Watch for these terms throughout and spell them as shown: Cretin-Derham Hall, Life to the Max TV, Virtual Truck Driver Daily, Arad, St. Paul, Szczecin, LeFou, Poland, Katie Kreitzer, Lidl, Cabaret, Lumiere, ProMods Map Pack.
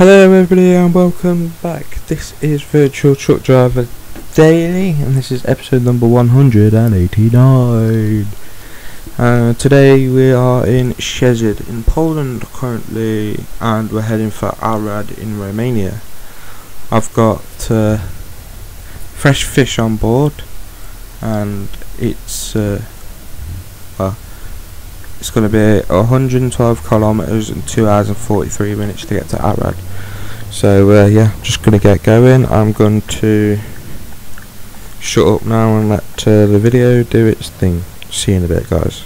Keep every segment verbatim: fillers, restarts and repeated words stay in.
Hello everybody and welcome back. This is Virtual Truck Driver Daily and this is episode number one hundred eighty-nine. Uh, today we are in Szczecin in Poland currently, and we're heading for Arad in Romania. I've got uh, fresh fish on board, and it's uh, well, it's going to be one hundred twelve kilometers and two hours and forty-three minutes to get to Arad. So uh, yeah, just going to get going. I'm going to shut up now and let uh, the video do its thing. See you in a bit, guys.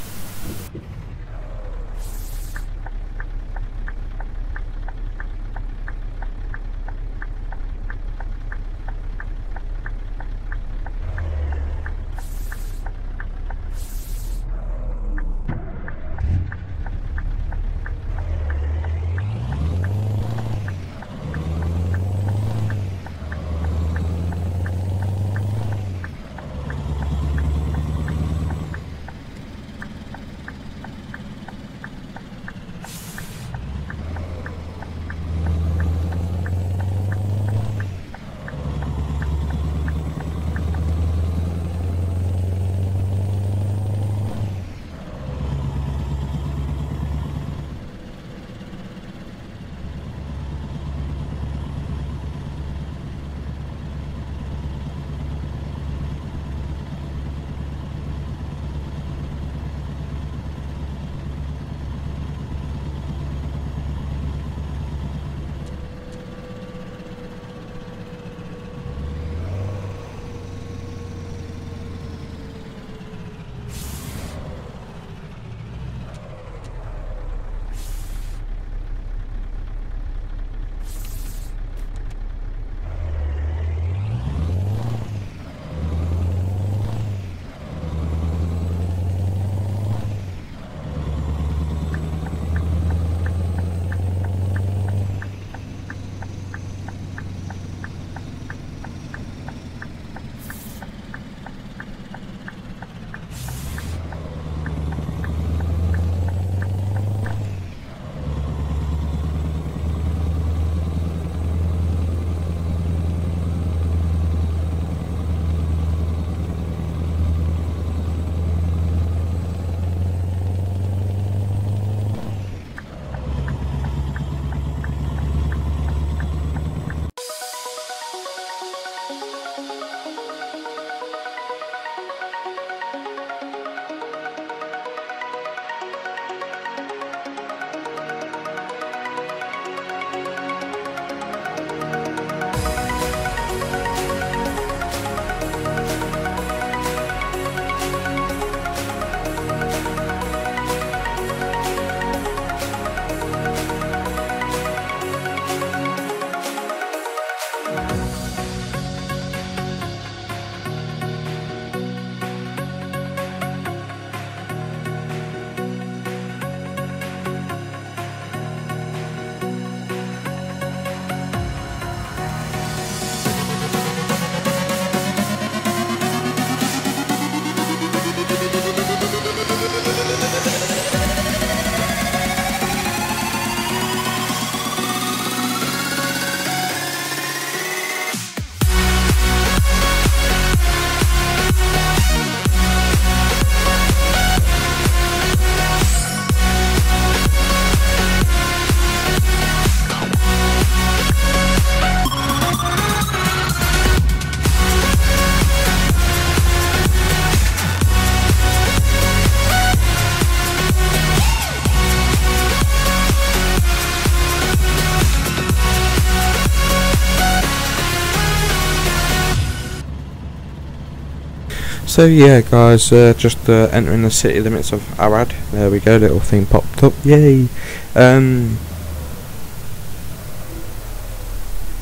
So yeah guys, uh, just uh, entering the city limits of Arad. There we go, little thing popped up, yay. Um,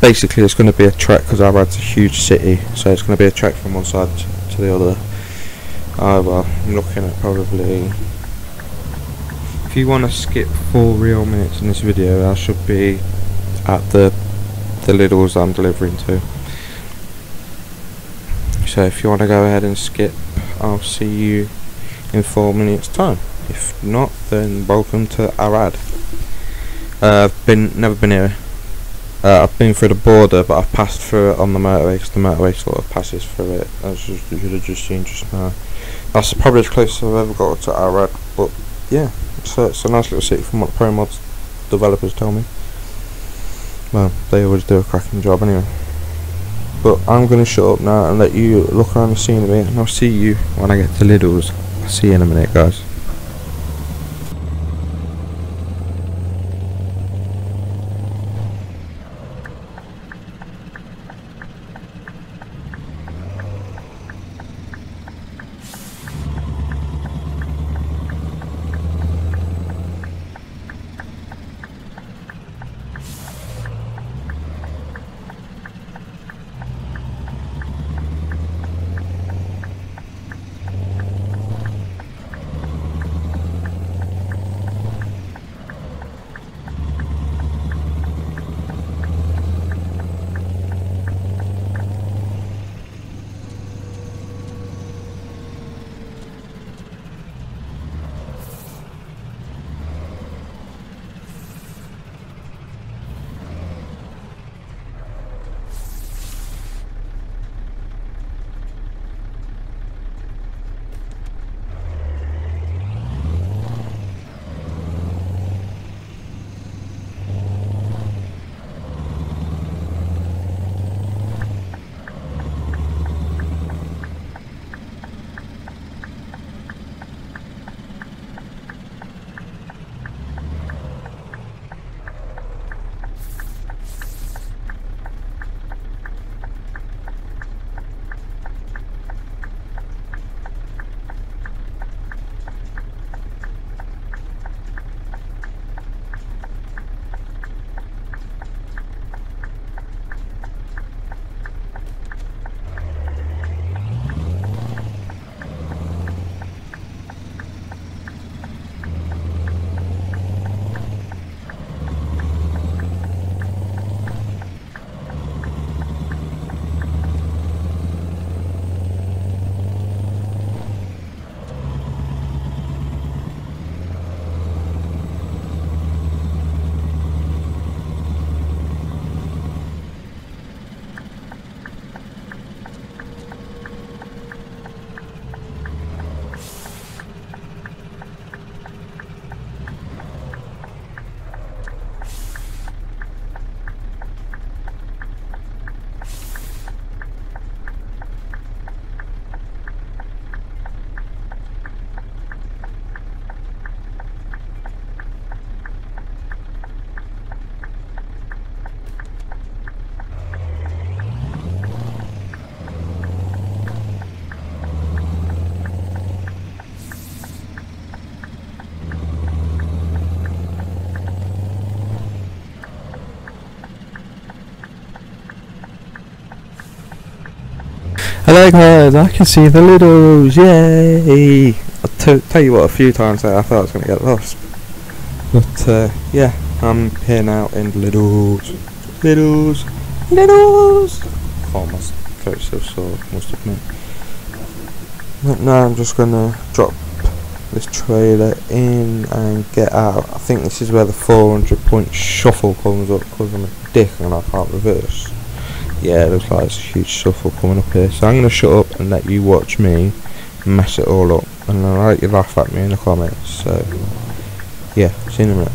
basically it's going to be a trek because Arad's a huge city, so it's going to be a trek from one side to the other. Ah uh, well, I'm looking at probably, if you want to skip four real minutes in this video, I should be at the, the Lidl's I'm delivering to. So if you want to go ahead and skip, I'll see you in four minutes time. If not, then welcome to Arad. Uh, I've been never been here Uh, I've been through the border, but I've passed through it on the motorway, because the motorway sort of passes through it, as you could have just seen just now. That's probably as close as I've ever got to Arad, but yeah, so it's a nice little city from what the Pro Mods developers tell me. Well, they always do a cracking job anyway. But I'm going to shut up now and let you look around the scenery, and I'll see you when I get to Lidl's. I'll see you in a minute, guys. Hello guys, I can see the Lidl's, yay! I'll tell you what, a few times there I thought I was going to get lost. But uh, yeah, I'm here now in Lidl's. Lidl's! Lidl's! Oh, my throat's so sore, must admit. But now I'm just going to drop this trailer in and get out. I think this is where the four hundred point shuffle comes up, because I'm a dick and I can't reverse. Yeah, it looks like it's a huge shuffle coming up here, so I'm going to shut up and let you watch me mess it all up, and I'll let you laugh at me in the comments, so yeah, see you in a minute.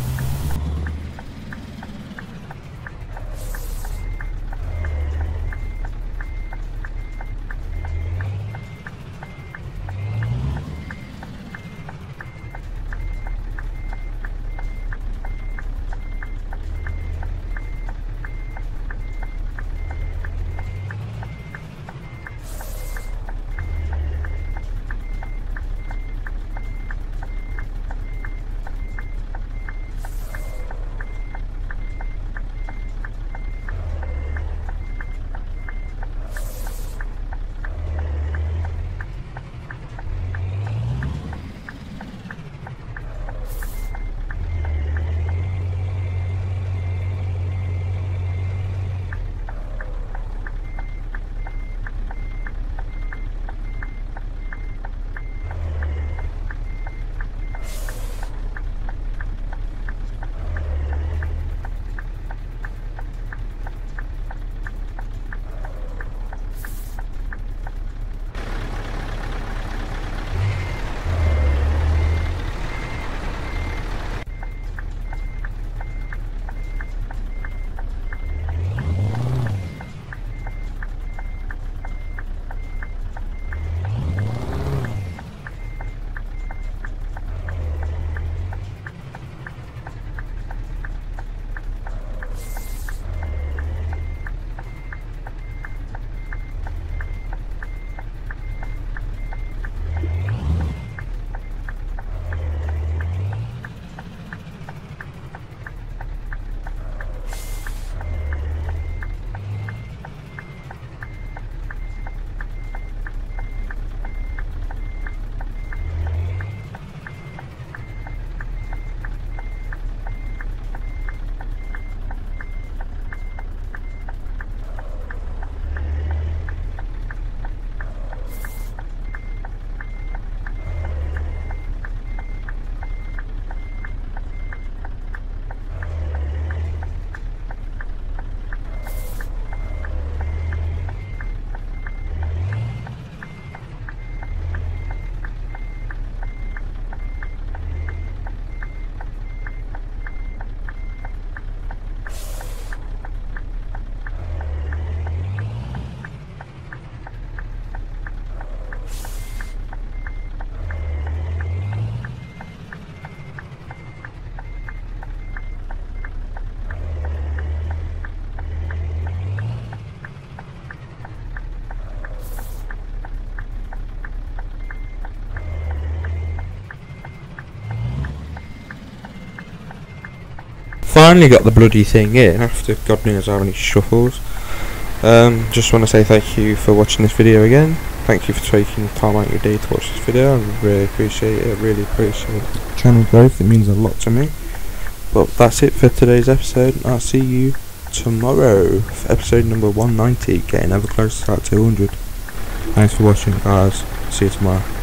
finally got the bloody thing in after God knows how many shuffles. Um, just want to say thank you for watching this video again. Thank you for taking time out of your day to watch this video. I really appreciate it. I really appreciate the channel growth. It means a lot to me. But that's it for today's episode. I'll see you tomorrow for episode number one ninety, getting ever closer to two hundred. Thanks for watching, guys. See you tomorrow.